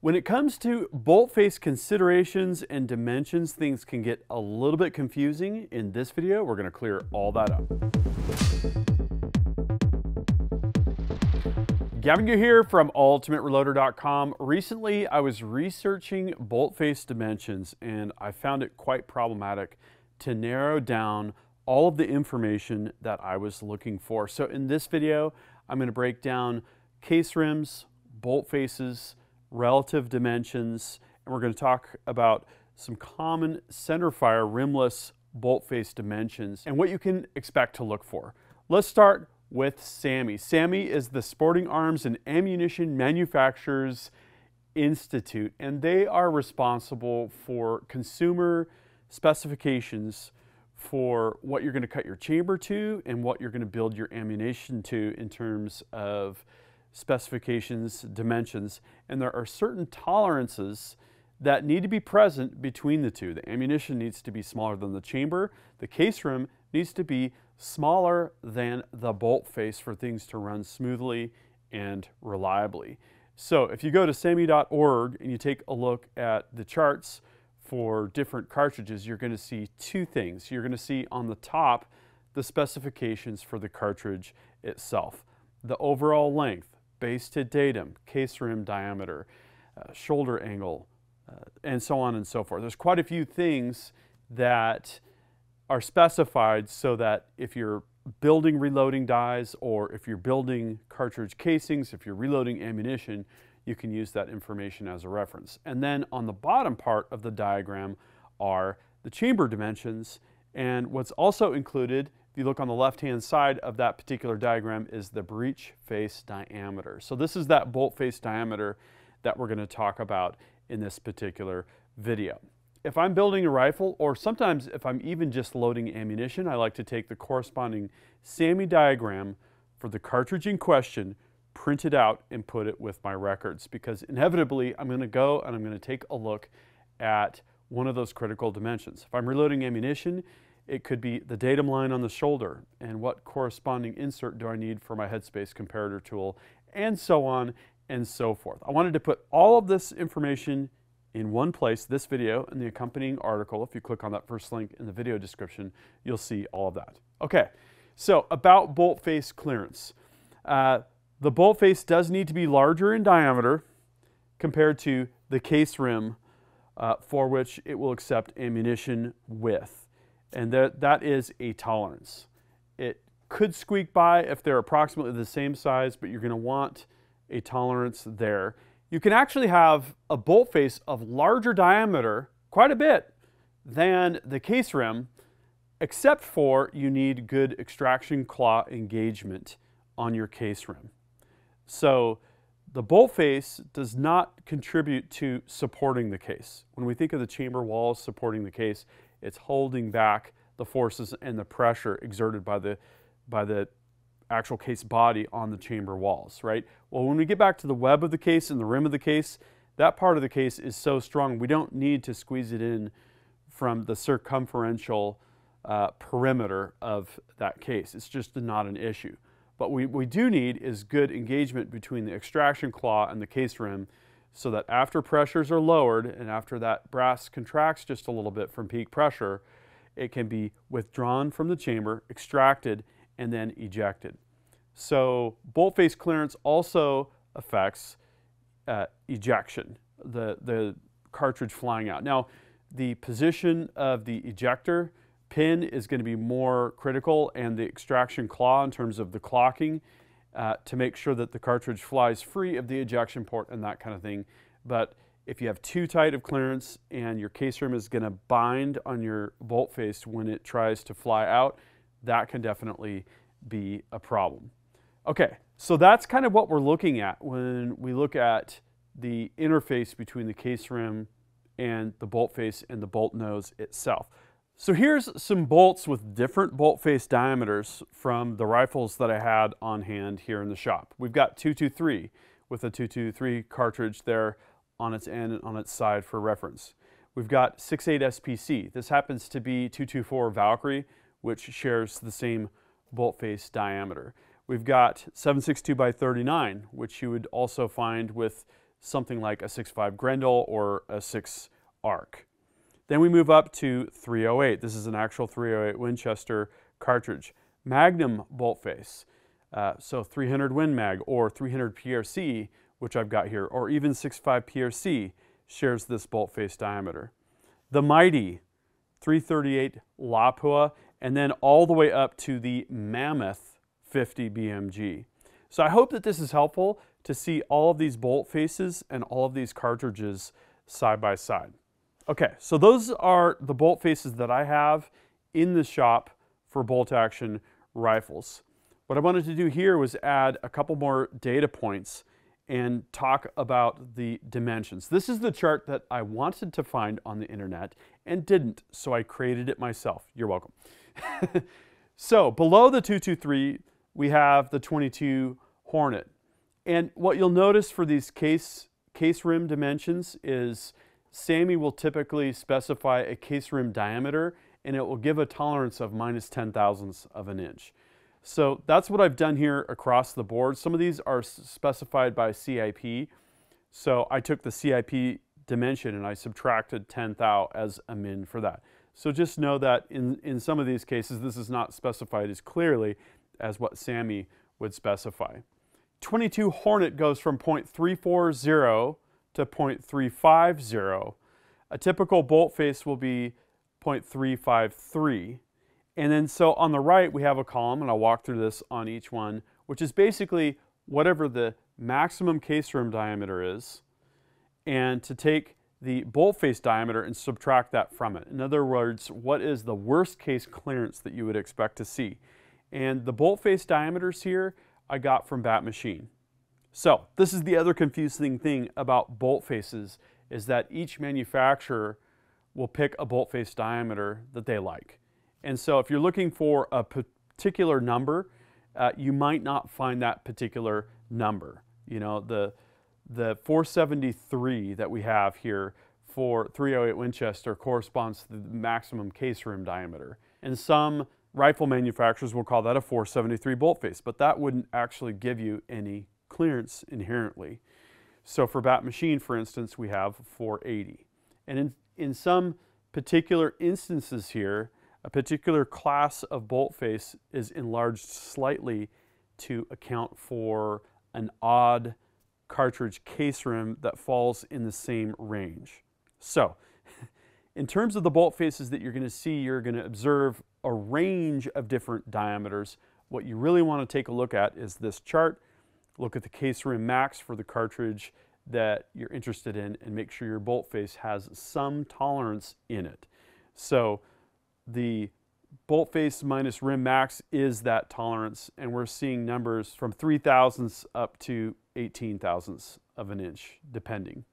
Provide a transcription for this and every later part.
When it comes to bolt face considerations and dimensions, things can get a little bit confusing. In this video, we're going to clear all that up. Gavin Gu here from ultimatereloader.com. Recently, I was researching bolt face dimensions, and I found it quite problematic to narrow down all of the information that I was looking for. So in this video, I'm going to break down case rims, bolt faces, relative dimensions, and we're going to talk about some common centerfire rimless bolt face dimensions and what you can expect to look for. Let's start with SAAMI. SAAMI is the Sporting Arms and Ammunition Manufacturers Institute, and they are responsible for consumer specifications for what you're going to cut your chamber to and what you're going to build your ammunition to in terms of specifications, dimensions, and there are certain tolerances that need to be present between the two. The ammunition needs to be smaller than the chamber. The case rim needs to be smaller than the bolt face for things to run smoothly and reliably. So if you go to SAAMI.org and you take a look at the charts for different cartridges, you're going to see two things. You're going to see on the top the specifications for the cartridge itself, the overall length, base to datum, case rim diameter, shoulder angle, and so on and so forth. There's quite a few things that are specified so that if you're building reloading dies or if you're building cartridge casings, if you're reloading ammunition, you can use that information as a reference. And then on the bottom part of the diagram are the chamber dimensions, and what's also included, if you look on the left-hand side of that particular diagram, is the breech face diameter. So this is that bolt face diameter that we're going to talk about in this particular video. If I'm building a rifle, or sometimes if I'm even just loading ammunition, I like to take the corresponding SAAMI diagram for the cartridge in question, print it out, and put it with my records, because inevitably I'm going to go and I'm going to take a look at one of those critical dimensions. If I'm reloading ammunition, it could be the datum line on the shoulder and what corresponding insert do I need for my headspace comparator tool, and so on and so forth. I wanted to put all of this information in one place. This video and the accompanying article, if you click on that first link in the video description, you'll see all of that. Okay, so about bolt face clearance. The bolt face does need to be larger in diameter compared to the case rim for which it will accept ammunition with. And that is a tolerance. It could squeak by if they're approximately the same size, but you're going to want a tolerance there. You can actually have a bolt face of larger diameter, quite a bit, than the case rim, except for you need good extraction claw engagement on your case rim. So the bolt face does not contribute to supporting the case. When we think of the chamber walls supporting the case, it's holding back the forces and the pressure exerted by the actual case body on the chamber walls, right? Well, when we get back to the web of the case and the rim of the case, that part of the case is so strong, we don't need to squeeze it in from the circumferential perimeter of that case. It's just not an issue. But we do need is good engagement between the extraction claw and the case rim, so that after pressures are lowered and after that brass contracts just a little bit from peak pressure, it can be withdrawn from the chamber, extracted, and then ejected. So bolt face clearance also affects ejection, the cartridge flying out. Now, the position of the ejector pin is going to be more critical, and the extraction claw in terms of the clocking, to make sure that the cartridge flies free of the ejection port and that kind of thing. But if you have too tight of clearance and your case rim is going to bind on your bolt face when it tries to fly out, that can definitely be a problem. Okay, so that's kind of what we're looking at when we look at the interface between the case rim and the bolt face and the bolt nose itself. So here's some bolts with different bolt face diameters from the rifles that I had on hand here in the shop. We've got .223 with a .223 cartridge there on its end and on its side for reference. We've got 6.8 SPC. This happens to be .224 Valkyrie, which shares the same bolt face diameter. We've got 7.62 x 39, which you would also find with something like a 6.5 Grendel or a 6 ARC. Then we move up to 308. This is an actual 308 Winchester cartridge. Magnum bolt face, so 300 Win Mag or 300 PRC, which I've got here, or even 6.5 PRC shares this bolt face diameter. The mighty 338 Lapua, and then all the way up to the mammoth 50 BMG. So I hope that this is helpful to see all of these bolt faces and all of these cartridges side by side. Okay, so those are the bolt faces that I have in the shop for bolt action rifles. What I wanted to do here was add a couple more data points and talk about the dimensions. This is the chart that I wanted to find on the internet and didn't, so I created it myself. You're welcome. So below the .223, we have the .22 Hornet. And what you'll notice for these case rim dimensions is SAAMI will typically specify a case rim diameter, and it will give a tolerance of -0.010 of an inch. So that's what I've done here across the board. Some of these are specified by CIP. So I took the CIP dimension and I subtracted 10 thou as a min for that. So just know that in some of these cases, this is not specified as clearly as what SAAMI would specify. 22 Hornet goes from 0.340 to 0.350. A typical bolt face will be 0.353. And then so on the right, we have a column, and I'll walk through this on each one, which is basically whatever the maximum case rim diameter is, and to take the bolt face diameter and subtract that from it. In other words, what is the worst case clearance that you would expect to see? And the bolt face diameters here I got from Bat Machine. So this is the other confusing thing about bolt faces, is that each manufacturer will pick a bolt face diameter that they like. And so if you're looking for a particular number, you might not find that particular number. You know, the 473 that we have here for 308 Winchester corresponds to the maximum case rim diameter. And some rifle manufacturers will call that a 473 bolt face, but that wouldn't actually give you any clearance inherently. So for Bat Machine, for instance, we have 480. And in some particular instances here, a particular class of bolt face is enlarged slightly to account for an odd cartridge case rim that falls in the same range. So in terms of the bolt faces that you're going to see, you're going to observe a range of different diameters. What you really want to take a look at is this chart. Look at the case rim max for the cartridge that you're interested in and make sure your bolt face has some tolerance in it. So the bolt face minus rim max is that tolerance, and we're seeing numbers from 0.003 up to 0.018 of an inch, depending.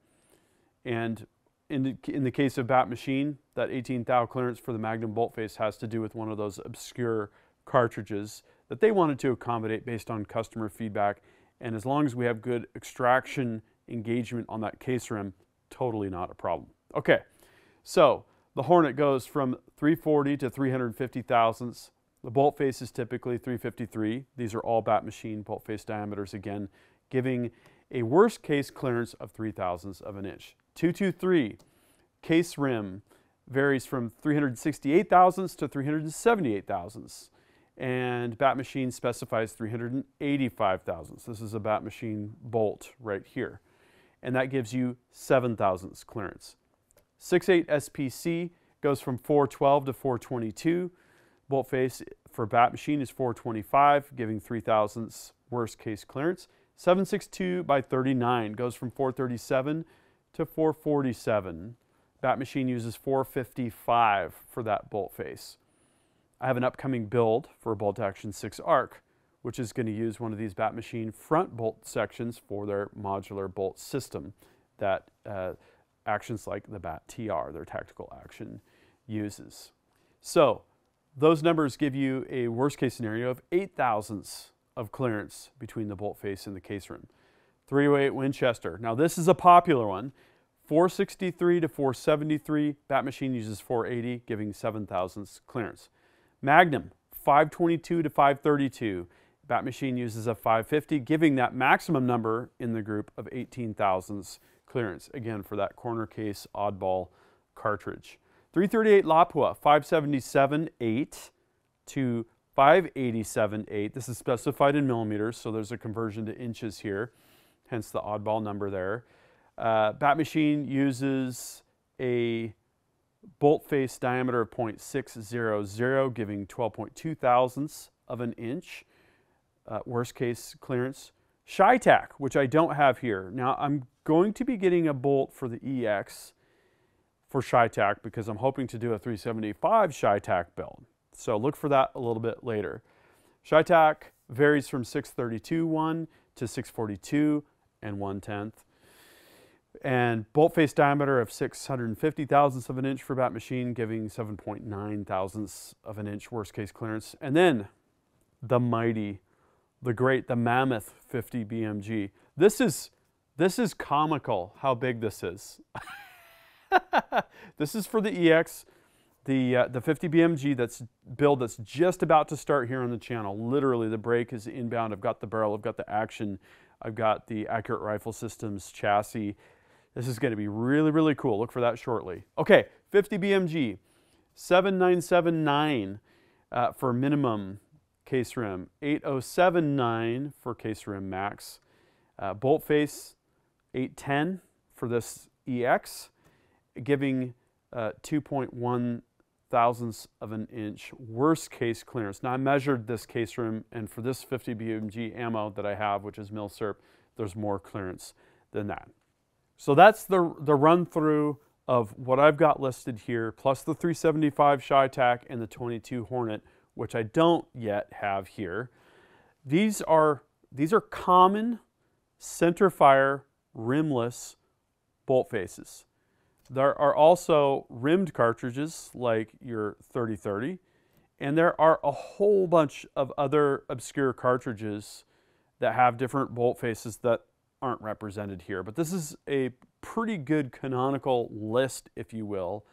And in the case of Bat Machine, that 0.018 clearance for the Magnum bolt face has to do with one of those obscure cartridges that they wanted to accommodate based on customer feedback. And as long as we have good extraction engagement on that case rim, totally not a problem. Okay, so the Hornet goes from 340 to 350 thousandths. The bolt face is typically 353. These are all Bat Machine bolt face diameters again, giving a worst case clearance of 0.003 of an inch. 223 case rim varies from 368 thousandths to 378 thousandths. And Bat Machine specifies 385 thousandths. This is a Bat Machine bolt right here. And that gives you 0.007 clearance. 6.8 SPC goes from 412 to 422. Bolt face for Bat Machine is 425, giving 0.003 worst case clearance. 7.62 x 39 goes from 437 to 447. Bat Machine uses 455 for that bolt face. I have an upcoming build for a Bolt Action 6 ARC, which is going to use one of these Bat Machine front bolt sections for their modular bolt system that actions like the Bat TR, their tactical action, uses. So those numbers give you a worst case scenario of 0.008 of clearance between the bolt face and the case rim. 308 Winchester. Now this is a popular one. 463 to 473, Bat Machine uses 480, giving 0.007 clearance. Magnum, 522 to 532, Bat Machine uses a 550, giving that maximum number in the group of 18 thousandths clearance, again for that corner case oddball cartridge. 338 Lapua, 577.8 to 587.8. This is specified in millimeters, so there's a conversion to inches here, hence the oddball number there. Bat Machine uses a bolt face diameter of 0.600, giving 12.2 thousandths of an inch. Worst case clearance. ShiTac, which I don't have here. Now I'm going to be getting a bolt for the EX for ShiTac because I'm hoping to do a 375 ShiTac build. So look for that a little bit later. ShiTac varies from 632.1 to 642 1/10. And bolt face diameter of 650 thousandths of an inch for Bat Machine, giving 7.9 thousandths of an inch worst case clearance. And then the mighty, the great, the mammoth 50 BMG. This is comical how big this is. This is for the EX, the 50 BMG build that's just about to start here on the channel. Literally, the brake is inbound. I've got the barrel, I've got the action, I've got the Accurate Rifle Systems chassis. This is going to be really, really cool. Look for that shortly. Okay, 50 BMG, 7979 for minimum case rim, 8079 for case rim max, bolt face 810 for this EX, giving 2.1 thousandths of an inch worst case clearance. Now I measured this case rim, and for this 50 BMG ammo that I have, which is milsurp, there's more clearance than that. So that's the run through of what I've got listed here, plus the 375 ShiTac and the 22 Hornet, which I don't yet have here. These are common centerfire rimless bolt faces. There are also rimmed cartridges like your 3030, and there are a whole bunch of other obscure cartridges that have different bolt faces that aren't represented here. But this is a pretty good canonical list, if you will,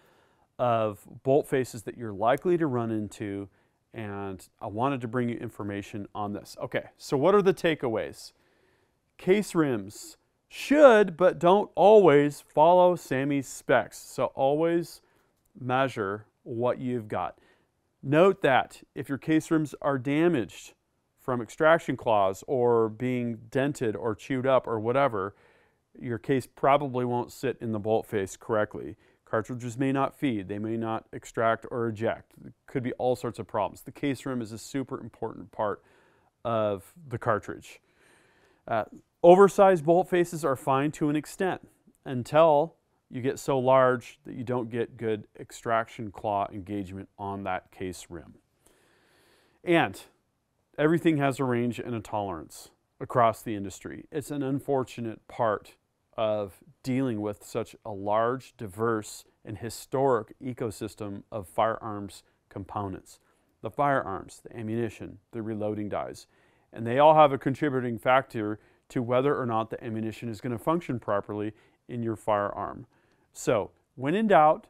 of bolt faces that you're likely to run into, and I wanted to bring you information on this. Okay, so what are the takeaways? Case rims should, but don't always, follow SAAMI specs. So always measure what you've got. Note that if your case rims are damaged from extraction claws or being dented or chewed up or whatever, your case probably won't sit in the bolt face correctly. Cartridges may not feed, they may not extract or eject. There could be all sorts of problems. The case rim is a super important part of the cartridge. Oversized bolt faces are fine to an extent until you get so large that you don't get good extraction claw engagement on that case rim. And everything has a range and a tolerance across the industry. It's an unfortunate part of dealing with such a large, diverse, and historic ecosystem of firearms components. The firearms, the ammunition, the reloading dies, and they all have a contributing factor to whether or not the ammunition is going to function properly in your firearm. So when in doubt,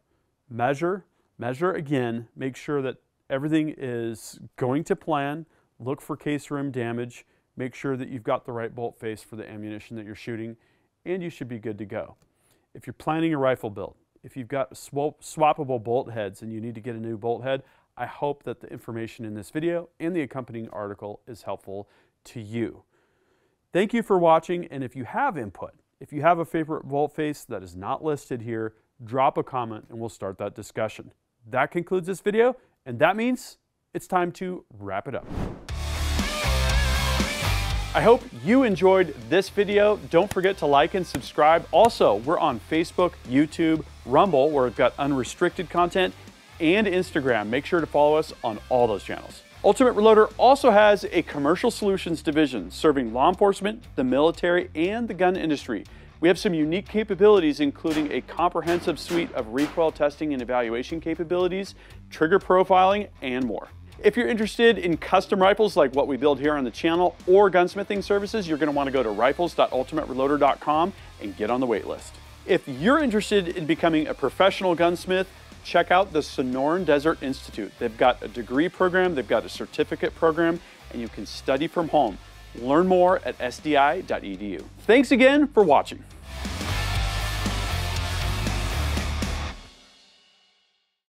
measure again, make sure that everything is going to plan, look for case rim damage, make sure that you've got the right bolt face for the ammunition that you're shooting, and you should be good to go. If you're planning a rifle build, if you've got swappable bolt heads and you need to get a new bolt head, I hope that the information in this video and the accompanying article is helpful to you. Thank you for watching, and if you have input, if you have a favorite bolt face that is not listed here, drop a comment and we'll start that discussion. That concludes this video, and that means it's time to wrap it up. I hope you enjoyed this video. Don't forget to like and subscribe. Also, we're on Facebook, YouTube, Rumble, where we've got unrestricted content, and Instagram. Make sure to follow us on all those channels. Ultimate Reloader also has a commercial solutions division serving law enforcement, the military, and the gun industry. We have some unique capabilities, including a comprehensive suite of recoil testing and evaluation capabilities, trigger profiling, and more. If you're interested in custom rifles like what we build here on the channel or gunsmithing services, you're going to want to go to rifles.ultimatereloader.com and get on the wait list. If you're interested in becoming a professional gunsmith, check out the Sonoran Desert Institute. They've got a degree program, they've got a certificate program, and you can study from home. Learn more at sdi.edu. Thanks again for watching.